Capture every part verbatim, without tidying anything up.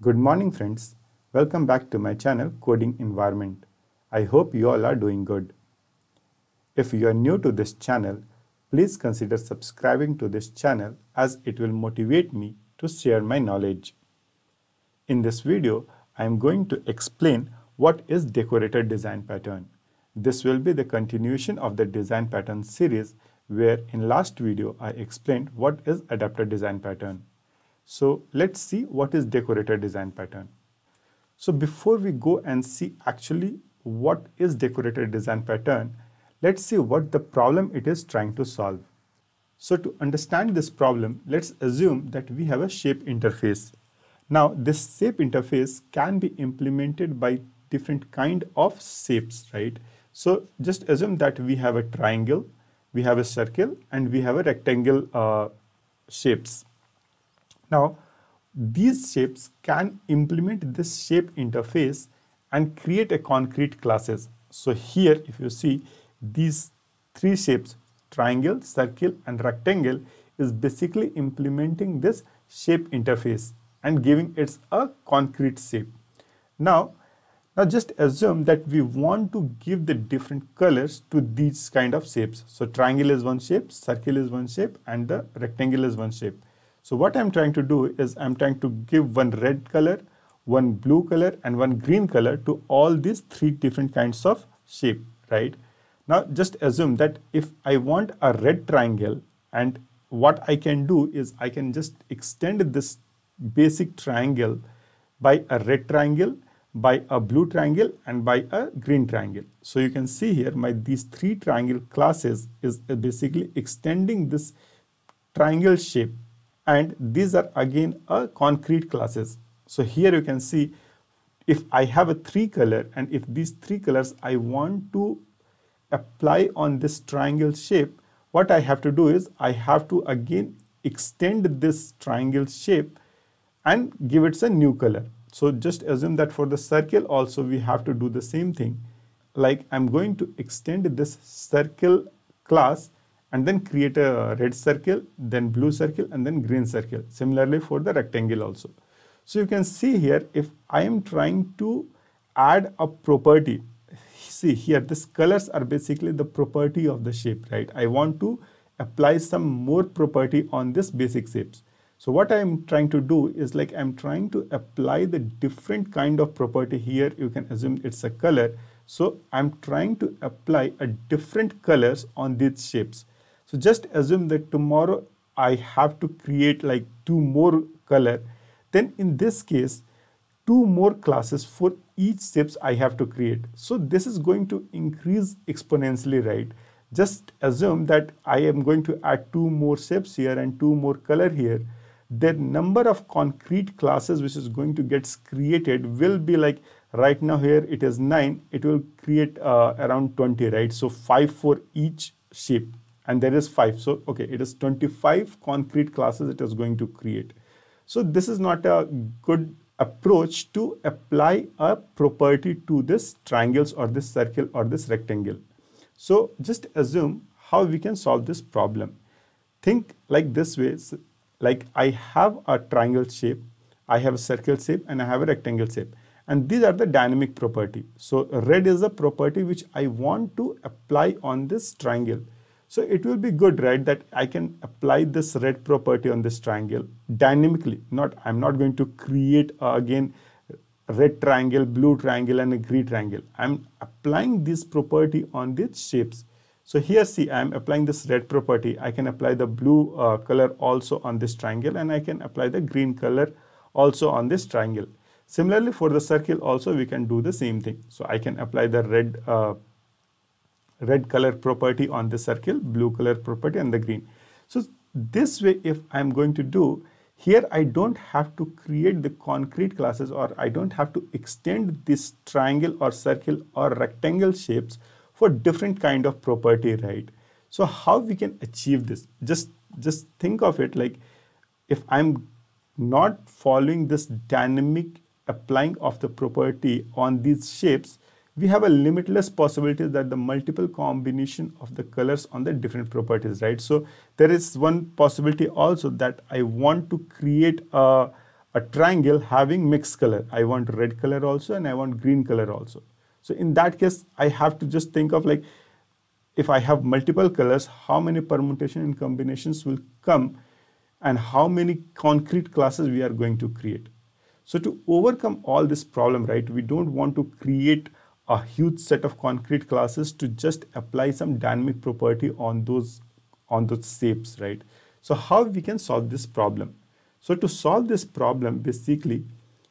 Good morning friends, welcome back to my channel Coding Environment. I hope you all are doing good. If you are new to this channel, please consider subscribing to this channel as it will motivate me to share my knowledge. In this video, I am going to explain what is Decorator design pattern. This will be the continuation of the design pattern series where in last video I explained what is adapter design pattern. So let's see what is Decorator design pattern. So before we go and see actually what is Decorator design pattern, let's see what the problem it is trying to solve. So to understand this problem, let's assume that we have a shape interface. Now this shape interface can be implemented by different kind of shapes, right? So just assume that we have a triangle, we have a circle, and we have a rectangle uh, shapes. Now, these shapes can implement this shape interface and create a concrete classes. So here, if you see, these three shapes, triangle, circle, and rectangle, is basically implementing this shape interface and giving it a concrete shape. Now, now just assume that we want to give the different colors to these kind of shapes. So triangle is one shape, circle is one shape, and the rectangle is one shape. So what I'm trying to do is I'm trying to give one red color, one blue color, and one green color to all these three different kinds of shape, right? Now just assume that if I want a red triangle, and what I can do is I can just extend this basic triangle by a red triangle, by a blue triangle, and by a green triangle. So you can see here my these three triangle classes is basically extending this triangle shape. And these are again a concrete classes. So here you can see if I have a three color, and if these three colors I want to apply on this triangle shape, what I have to do is I have to again extend this triangle shape and give it a new color. So just assume that for the circle also we have to do the same thing. Like I'm going to extend this circle class and then create a red circle, then blue circle, and then green circle. Similarly for the rectangle also. So you can see here, if I am trying to add a property, see here, these colors are basically the property of the shape, right? I want to apply some more property on this basic shapes. So what I am trying to do is like I'm trying to apply the different kind of property here. You can assume it's a color. So I'm trying to apply a different colors on these shapes. So just assume that tomorrow I have to create like two more color. Then in this case, two more classes for each shapes I have to create. So this is going to increase exponentially, right? Just assume that I am going to add two more shapes here and two more color here. The number of concrete classes which is going to get created will be like right now here it is nine. It will create uh, around twenty, right? So five for each shape. And there is five. So, okay, it is twenty-five concrete classes it is going to create. So this is not a good approach to apply a property to this triangles or this circle or this rectangle. So just assume how we can solve this problem. Think like this way, like I have a triangle shape, I have a circle shape, and I have a rectangle shape. And these are the dynamic property. So red is a property which I want to apply on this triangle. So it will be good, right, that I can apply this red property on this triangle dynamically. Not, I'm not going to create uh, again red triangle, blue triangle, and a green triangle. I'm applying this property on these shapes. So here, see, I'm applying this red property. I can apply the blue uh, color also on this triangle, and I can apply the green color also on this triangle. Similarly, for the circle also, we can do the same thing. So I can apply the red uh, red color property on the circle, blue color property, and the green. So this way, if I'm going to do, here I don't have to create the concrete classes, or I don't have to extend this triangle or circle or rectangle shapes for different kind of property, right? So how we can achieve this? Just, just think of it like if I'm not following this dynamic applying of the property on these shapes, we have a limitless possibility that the multiple combination of the colors on the different properties, right? So there is one possibility also that I want to create a, a triangle having mixed color. I want red color also and I want green color also. So in that case, I have to just think of like, if I have multiple colors, how many permutations and combinations will come and how many concrete classes we are going to create. So to overcome all this problem, right, we don't want to create a huge set of concrete classes to just apply some dynamic property on those, on those shapes, right? So how we can solve this problem? So to solve this problem, basically,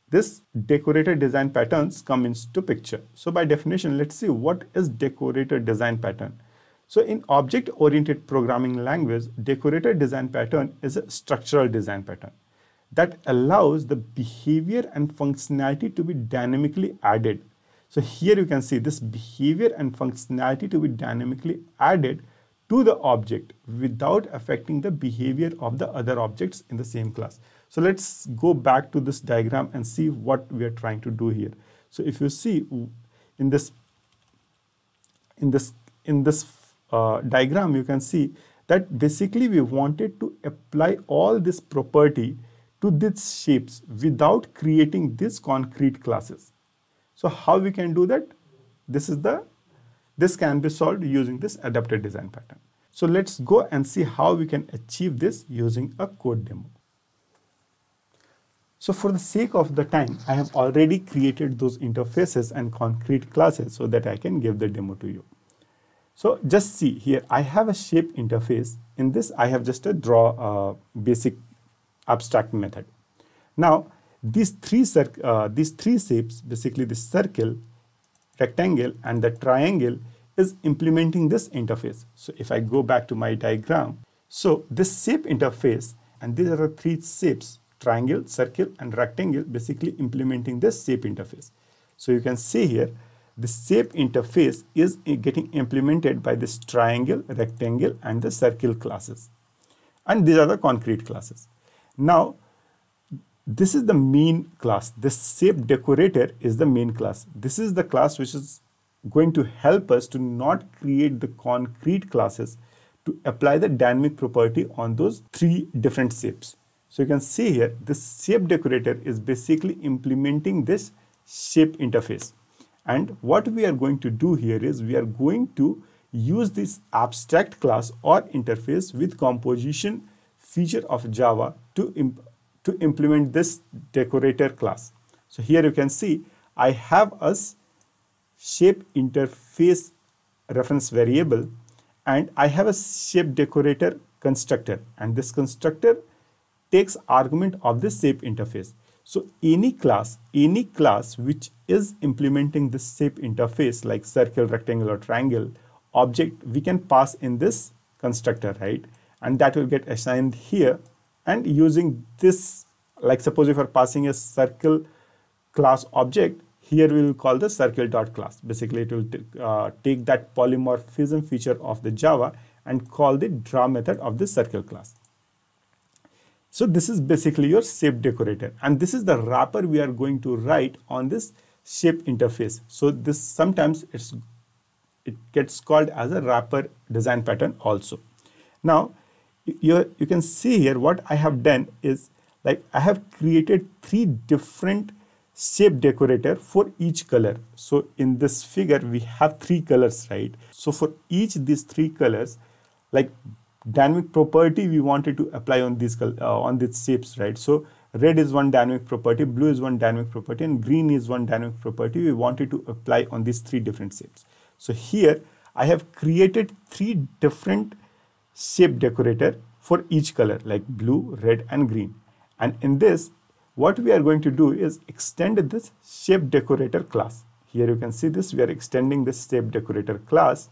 this decorator design patterns come into picture. So by definition, let's see what is decorator design pattern. So in object-oriented programming language, decorator design pattern is a structural design pattern that allows the behavior and functionality to be dynamically added. So here you can see this behavior and functionality to be dynamically added to the object without affecting the behavior of the other objects in the same class. So let's go back to this diagram and see what we are trying to do here. So if you see in this in this in this uh, diagram, you can see that basically we wanted to apply all this property to these shapes without creating these concrete classes. So how we can do that? This is the This can be solved using this adaptive design pattern. So let's go and see how we can achieve this using a code demo. So for the sake of the time, I have already created those interfaces and concrete classes so that I can give the demo to you. So just see here, I have a shape interface. In this, I have just a draw uh, basic abstract method. Now, these three, uh, these three shapes, basically the circle, rectangle and the triangle is implementing this interface. So if I go back to my diagram, so this shape interface, and these are the three shapes, triangle, circle and rectangle, basically implementing this shape interface. So you can see here, the shape interface is getting implemented by this triangle, rectangle and the circle classes. And these are the concrete classes. Now, this is the main class. This shape decorator is the main class. This is the class which is going to help us to not create the concrete classes, to apply the dynamic property on those three different shapes. So you can see here, this shape decorator is basically implementing this shape interface. And what we are going to do here is we are going to use this abstract class or interface with composition feature of Java to imp to implement this decorator class. So here you can see, I have a shape interface reference variable and I have a shape decorator constructor, and this constructor takes argument of this shape interface. So any class, any class which is implementing this shape interface like circle, rectangle or triangle object, we can pass in this constructor, right? And that will get assigned here. And using this, like suppose if we're passing a circle class object, here we will call the circle dot class. Basically, it will uh, take that polymorphism feature of the Java and call the draw method of the circle class. So this is basically your shape decorator. And this is the wrapper we are going to write on this shape interface. So this sometimes it's, it gets called as a wrapper design pattern also. Now, You, you can see here what I have done is like I have created three different shape decorator for each color. So in this figure, we have three colors, right? So for each these three colors, like dynamic property we wanted to apply on these uh, on these shapes, right? So red is one dynamic property, blue is one dynamic property, and green is one dynamic property we wanted to apply on these three different shapes. So here I have created three different shape decorator for each color like blue, red and green. And in this, what we are going to do is extend this shape decorator class. Here you can see this, we are extending this shape decorator class.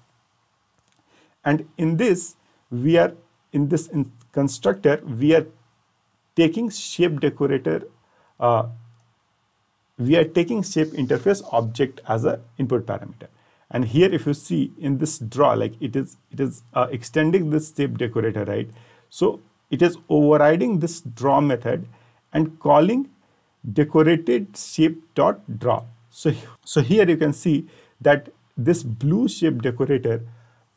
And in this, we are in this in constructor, we are taking shape decorator, uh, we are taking shape interface object as an input parameter. And here if you see in this draw, like it is it is uh, extending this shape decorator, right? So it is overriding this draw method and calling decorated shape dot draw. So, so here you can see that this blue shape decorator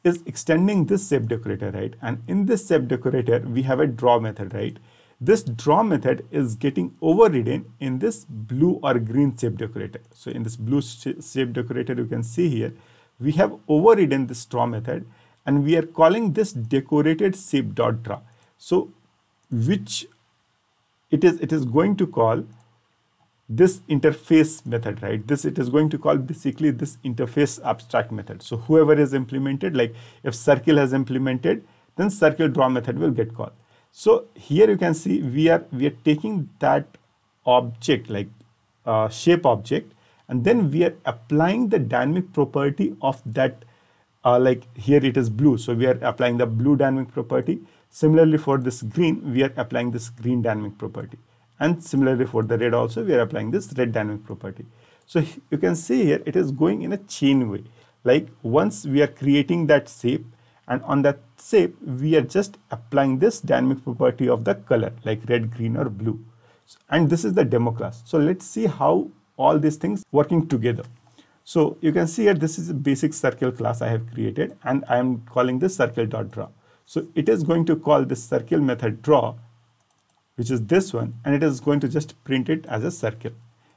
is extending this shape decorator, right? And in this shape decorator, we have a draw method, right? this draw method is getting overridden in this blue or green shape decorator. So in this blue shape decorator, you can see here, we have overridden this draw method and we are calling this decorated shape dot draw. So which it is, it is going to call this interface method, right? This it is going to call basically this interface abstract method. So whoever is implemented, like if circle has implemented, then circle draw method will get called. So here you can see we are we are taking that object, like uh, shape object, and then we are applying the dynamic property of that. Uh, like here it is blue, so we are applying the blue dynamic property. Similarly for this green, we are applying this green dynamic property. And similarly for the red also, we are applying this red dynamic property. So you can see here, it is going in a chain way. Like once we are creating that shape, and on that shape, we are just applying this dynamic property of the color, like red, green or blue. And this is the demo class. So let's see how all these things working together. So you can see here, this is a basic circle class I have created, and I am calling this circle.draw. So it is going to call this circle method draw, which is this one, and it is going to just print it as a circle.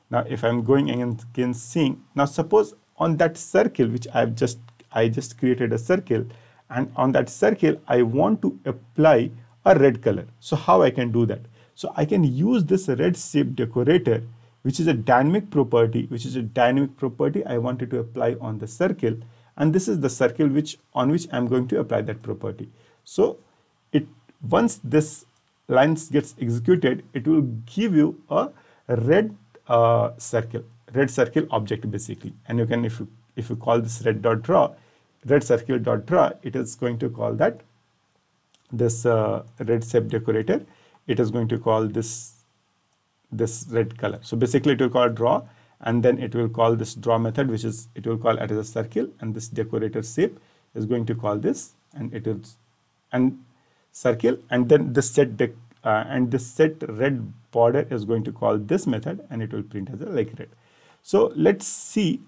Now, if I'm going and again seeing, now suppose on that circle, which I've just, I just created a circle, and on that circle, I want to apply a red color. So how I can do that? So I can use this red shape decorator, which is a dynamic property, which is a dynamic property I wanted to apply on the circle. And this is the circle which on which I'm going to apply that property. So it once this lines gets executed, it will give you a red uh, circle, red circle object basically. And you can, if you, if you call this red dot draw, red circle dot draw, it is going to call that this uh, red shape decorator. It is going to call this this red color. So basically it will call draw, and then it will call this draw method, which is it will call it as a circle, and this decorator shape is going to call this, and it is and circle, and then this set dec, uh, and this set red border is going to call this method, and it will print as a like red. So let's see,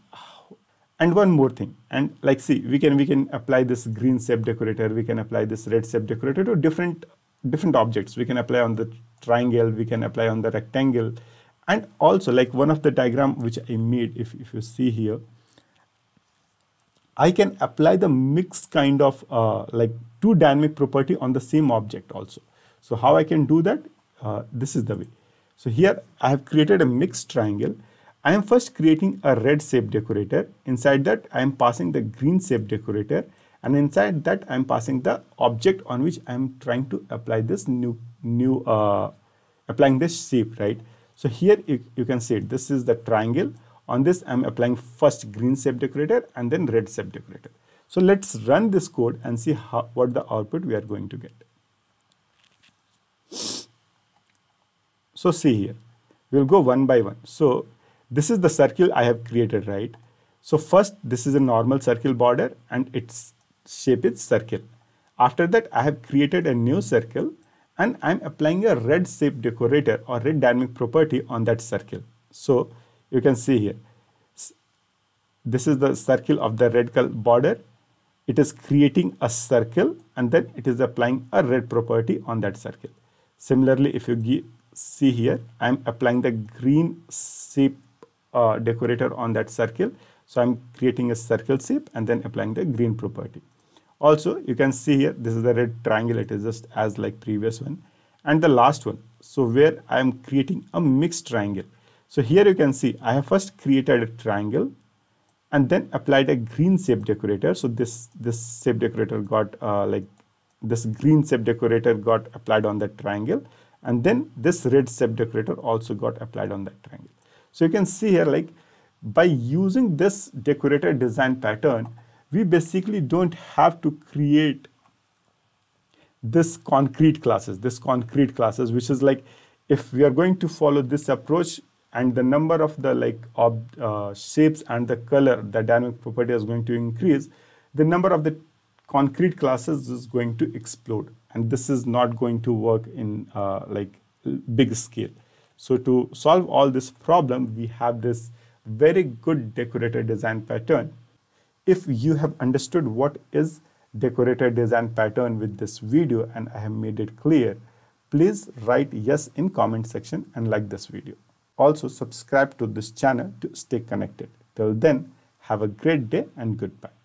and one more thing, and like see we can we can apply this green shape decorator, we can apply this red shape decorator to different different objects. We can apply on the triangle, we can apply on the rectangle, and also like one of the diagram which I made, if, if you see here, I can apply the mixed kind of uh, like two dynamic property on the same object also. So how I can do that? Uh, this is the way. So here I have created a mixed triangle. I am first creating a red shape decorator. Inside that I am passing the green shape decorator, and inside that I am passing the object on which I am trying to apply this new new uh, applying this shape, right? So here you, you can see it. This is the triangle. On this I am applying first green shape decorator and then red shape decorator. So let's run this code and see how, what the output we are going to get. So see here, we'll go one by one. So this is the circle I have created, right? So first this is a normal circle border and its shape is circle. After that I have created a new circle, and I'm applying a red shape decorator or red dynamic property on that circle. So you can see here, this is the circle of the red color border. It is creating a circle, and then it is applying a red property on that circle. Similarly, if you see here, I'm applying the green shape uh, decorator on that circle. So I'm creating a circle shape and then applying the green property. Also, you can see here, this is the red triangle. It is just as like previous one. And the last one, so where I am creating a mixed triangle. So here you can see, I have first created a triangle and then applied a green shape decorator. So this, this shape decorator got uh, like this green shape decorator got applied on that triangle. And then this red shape decorator also got applied on that triangle. So you can see here, like by using this decorator design pattern, we basically don't have to create this concrete classes, this concrete classes, which is like, if we are going to follow this approach and the number of the like ob, uh, shapes and the color, the dynamic property is going to increase, the number of the concrete classes is going to explode. And this is not going to work in uh, like big scale. So to solve all this problem, we have this very good decorator design pattern. If you have understood what is decorator design pattern with this video and I have made it clear, please write yes in comment section and like this video. Also subscribe to this channel to stay connected. Till then, have a great day and goodbye.